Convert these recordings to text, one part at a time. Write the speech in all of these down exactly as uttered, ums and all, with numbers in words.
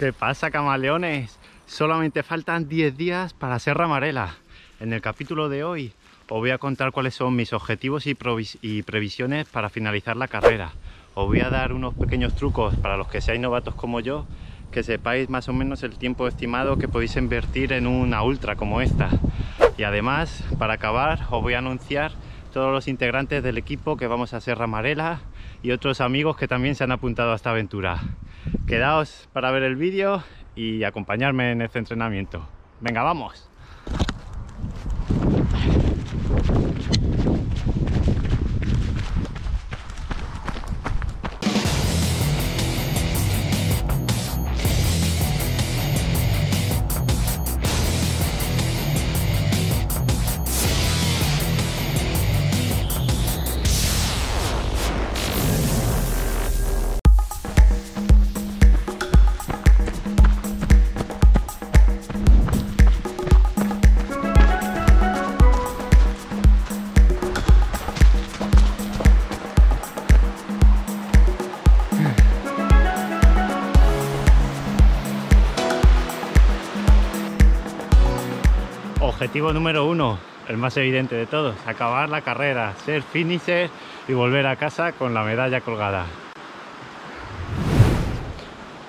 ¿Qué pasa, camaleones? Solamente faltan diez días para Serra Amarela. En el capítulo de hoy os voy a contar cuáles son mis objetivos y, y previsiones para finalizar la carrera. Os voy a dar unos pequeños trucos para los que seáis novatos como yo, que sepáis más o menos el tiempo estimado que podéis invertir en una ultra como esta. Y además, para acabar, os voy a anunciar todos los integrantes del equipo que vamos a Serra Amarela y otros amigos que también se han apuntado a esta aventura. Quedaos para ver el vídeo y acompañarme en este entrenamiento. ¡Venga, vamos! Objetivo número uno, el más evidente de todos, acabar la carrera, ser finisher y volver a casa con la medalla colgada.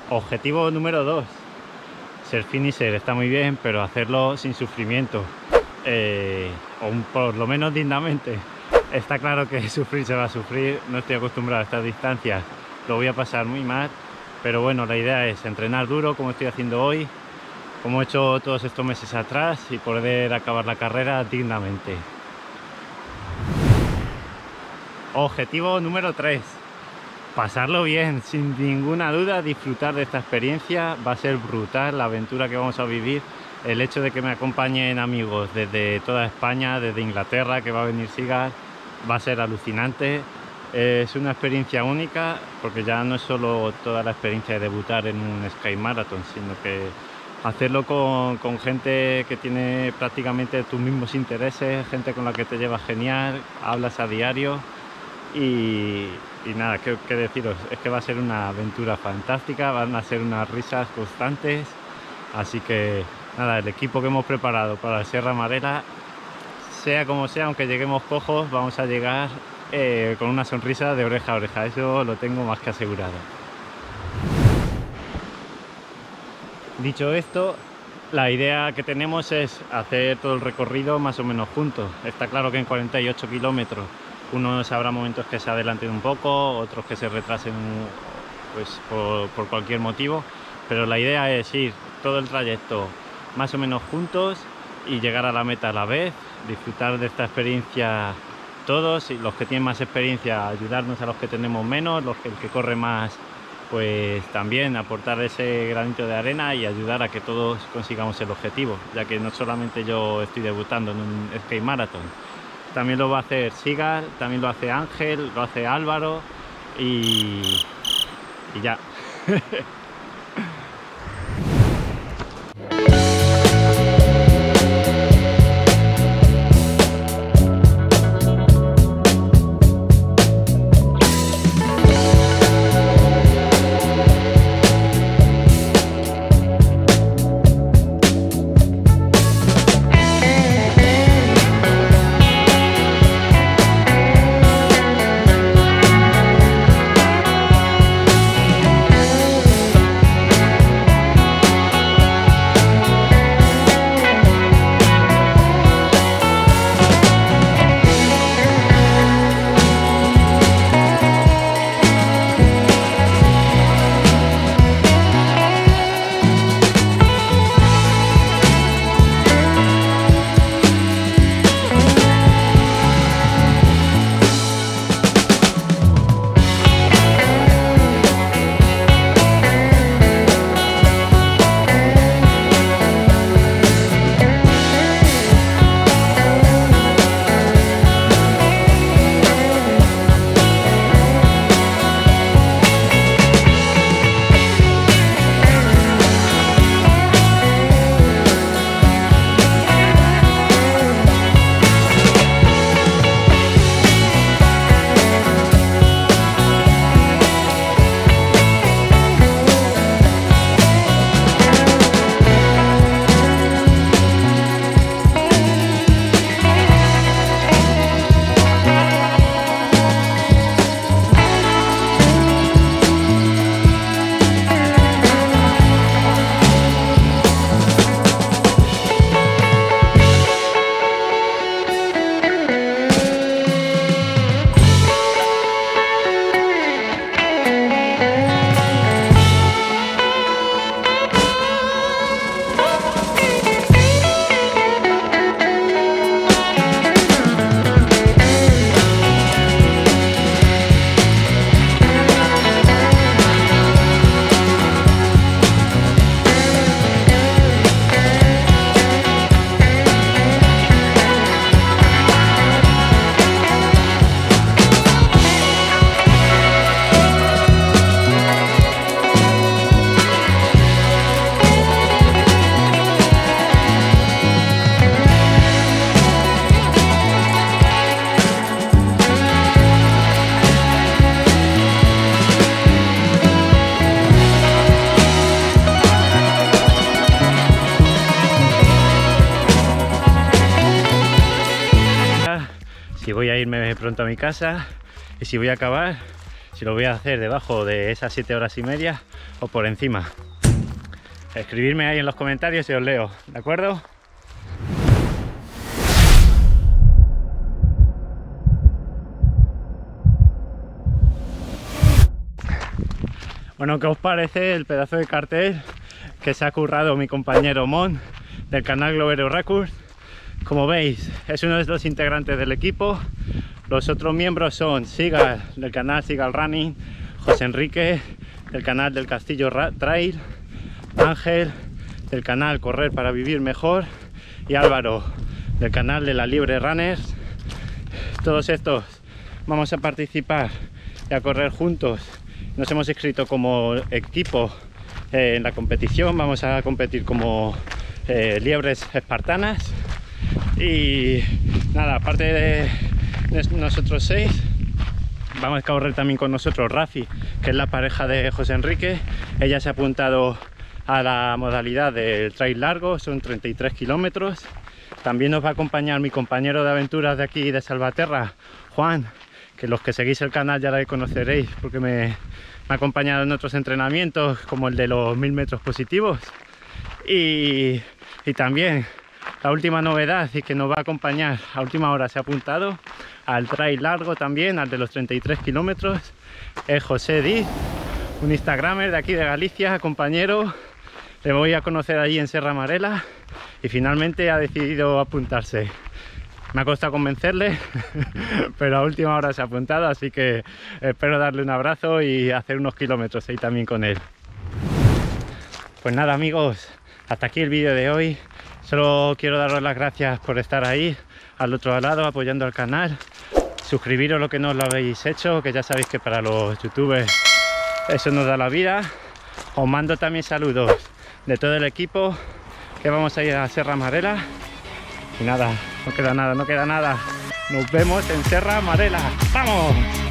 Objetivo número dos, ser finisher está muy bien, pero hacerlo sin sufrimiento, eh, o un, por lo menos dignamente. Está claro que sufrir se va a sufrir, no estoy acostumbrado a estas distancias, lo voy a pasar muy mal, pero bueno, la idea es entrenar duro como estoy haciendo hoy, como he hecho todos estos meses atrás, y poder acabar la carrera dignamente. Objetivo número tres. Pasarlo bien, sin ninguna duda, disfrutar de esta experiencia. Va a ser brutal la aventura que vamos a vivir. El hecho de que me acompañen amigos desde toda España, desde Inglaterra, que va a venir Seagull, va a ser alucinante. Es una experiencia única, porque ya no es solo toda la experiencia de debutar en un Sky Marathon, sino que hacerlo con, con gente que tiene prácticamente tus mismos intereses, gente con la que te llevas genial, hablas a diario y, y nada, ¿qué, qué deciros? Es que va a ser una aventura fantástica, van a ser unas risas constantes, así que nada, el equipo que hemos preparado para Serra Amarela, sea como sea, aunque lleguemos cojos, vamos a llegar eh, con una sonrisa de oreja a oreja, eso lo tengo más que asegurado. Dicho esto, la idea que tenemos es hacer todo el recorrido más o menos juntos. Está claro que en cuarenta y ocho kilómetros unos habrá momentos que se adelanten un poco, otros que se retrasen pues, por, por cualquier motivo, pero la idea es ir todo el trayecto más o menos juntos y llegar a la meta a la vez, disfrutar de esta experiencia todos, y los que tienen más experiencia ayudarnos a los que tenemos menos, los que, el que corre más pues también aportar ese granito de arena y ayudar a que todos consigamos el objetivo, ya que no solamente yo estoy debutando en un Sky Marathon, también lo va a hacer Seagull, también lo hace Ángel, lo hace Álvaro y, y ya. si voy a irme pronto a mi casa y si voy a acabar, si lo voy a hacer debajo de esas siete horas y media o por encima. Escribidme ahí en los comentarios y os leo, ¿de acuerdo? Bueno, ¿qué os parece el pedazo de cartel que se ha currado mi compañero Mon del canal Globero Rekurs? Como veis, es uno de los integrantes del equipo. Los otros miembros son Seagull, del canal Seagull Running, José Enrique, del canal del Castillo Trail, Ángel, del canal Correr para Vivir Mejor, y Álvaro, del canal de la Libre Runners. Todos estos vamos a participar y a correr juntos. Nos hemos inscrito como equipo eh, en la competición. Vamos a competir como eh, liebres espartanas. Y nada, aparte de nosotros seis, vamos a correr también con nosotros Rafi, que es la pareja de José Enrique. Ella se ha apuntado a la modalidad del trail largo, son treinta y tres kilómetros. También nos va a acompañar mi compañero de aventuras de aquí de Salvaterra, Juan, que los que seguís el canal ya la conoceréis porque me, me ha acompañado en otros entrenamientos como el de los mil metros positivos. Y, y también la última novedad es que nos va a acompañar, a última hora se ha apuntado al trail largo también, al de los treinta y tres kilómetros, es José Diz, un instagramer de aquí de Galicia, compañero. Le voy a conocer allí en Serra Amarela y finalmente ha decidido apuntarse. Me ha costado convencerle, pero a última hora se ha apuntado, así que espero darle un abrazo y hacer unos kilómetros ahí también con él. Pues nada amigos, hasta aquí el vídeo de hoy. Solo quiero daros las gracias por estar ahí, al otro lado, apoyando al canal. Suscribiros lo que no lo habéis hecho, que ya sabéis que para los youtubers eso nos da la vida. Os mando también saludos de todo el equipo, que vamos a ir a Serra Amarela. Y nada, no queda nada, no queda nada. Nos vemos en Serra Amarela. ¡Vamos!